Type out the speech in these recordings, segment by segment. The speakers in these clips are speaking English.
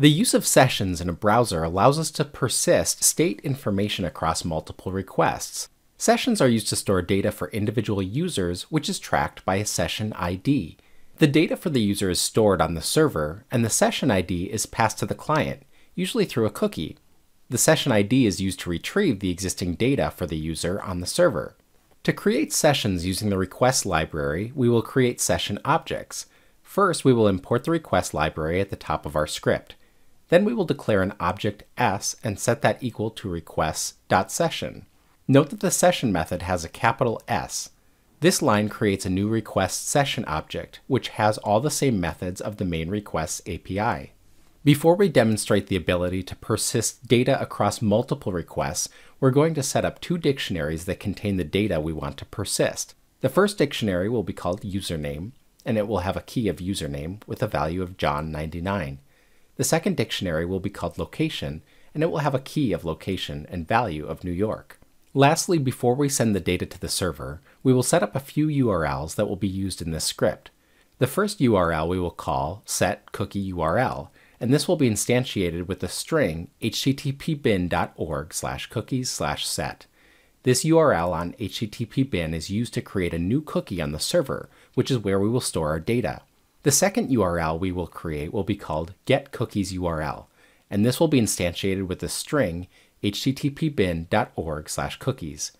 The use of sessions in a browser allows us to persist state information across multiple requests. Sessions are used to store data for individual users, which is tracked by a session ID. The data for the user is stored on the server, and the session ID is passed to the client, usually through a cookie. The session ID is used to retrieve the existing data for the user on the server. To create sessions using the request library, we will create session objects. First, we will import the request library at the top of our script. Then we will declare an object S and set that equal to requests.session. Note that the session method has a capital S. This line creates a new request session object, which has all the same methods of the main requests API. Before we demonstrate the ability to persist data across multiple requests, we're going to set up two dictionaries that contain the data we want to persist. The first dictionary will be called username, and it will have a key of username with a value of John99. The second dictionary will be called location, and it will have a key of location and value of New York. Lastly, before we send the data to the server, we will set up a few URLs that will be used in this script. The first URL we will call setCookieURL, and this will be instantiated with the string httpbin.org/cookies/set. This URL on httpbin is used to create a new cookie on the server, which is where we will store our data. The second URL we will create will be called getCookiesURL, and this will be instantiated with the string httpbin.org/cookies.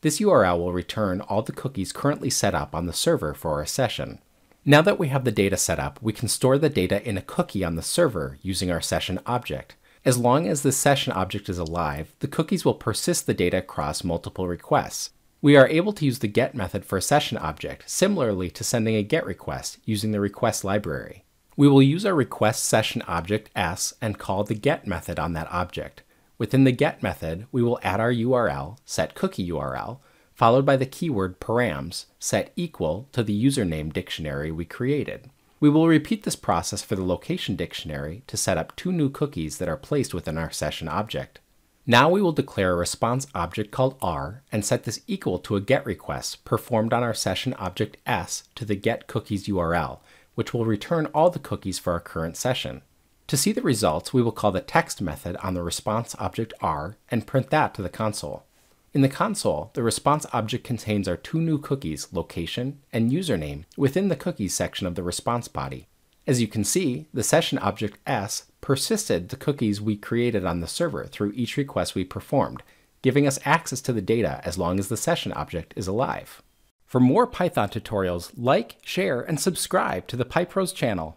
This URL will return all the cookies currently set up on the server for our session. Now that we have the data set up, we can store the data in a cookie on the server using our session object. As long as this session object is alive, the cookies will persist the data across multiple requests. We are able to use the get method for a session object, similarly to sending a get request using the request library. We will use our request session object S and call the get method on that object. Within the get method, we will add our URL, setCookieURL, followed by the keyword params, set equal to the username dictionary we created. We will repeat this process for the location dictionary to set up two new cookies that are placed within our session object. Now we will declare a response object called R and set this equal to a get request performed on our session object S to the getCookiesURL, which will return all the cookies for our current session. To see the results, we will call the text method on the response object R and print that to the console. In the console, the response object contains our two new cookies, location and username, within the cookies section of the response body. As you can see, the session object S persisted the cookies we created on the server through each request we performed, giving us access to the data as long as the session object is alive. For more Python tutorials, like, share, and subscribe to the PyPros channel.